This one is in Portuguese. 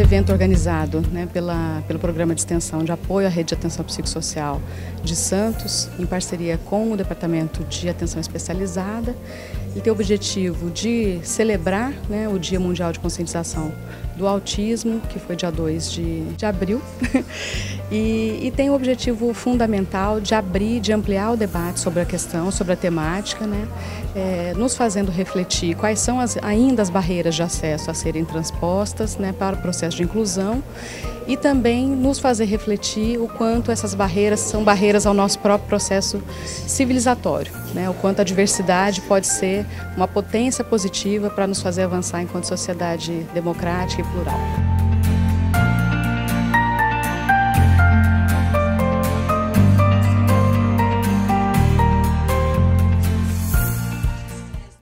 esse evento organizado, né, pelo Programa de Extensão de Apoio à Rede de Atenção Psicossocial de Santos, em parceria com o Departamento de Atenção Especializada. Ele tem o objetivo de celebrar, né, o Dia Mundial de Conscientização do Autismo, que foi dia 2 de abril, e tem o objetivo fundamental de abrir, de ampliar o debate sobre a questão, sobre a temática, né, nos fazendo refletir quais são ainda as barreiras de acesso a serem transpostas, né, para o processo de inclusão, e também nos fazer refletir o quanto essas barreiras são barreiras ao nosso próprio processo civilizatório, né, o quanto a diversidade pode ser uma potência positiva para nos fazer avançar enquanto sociedade democrática e plural.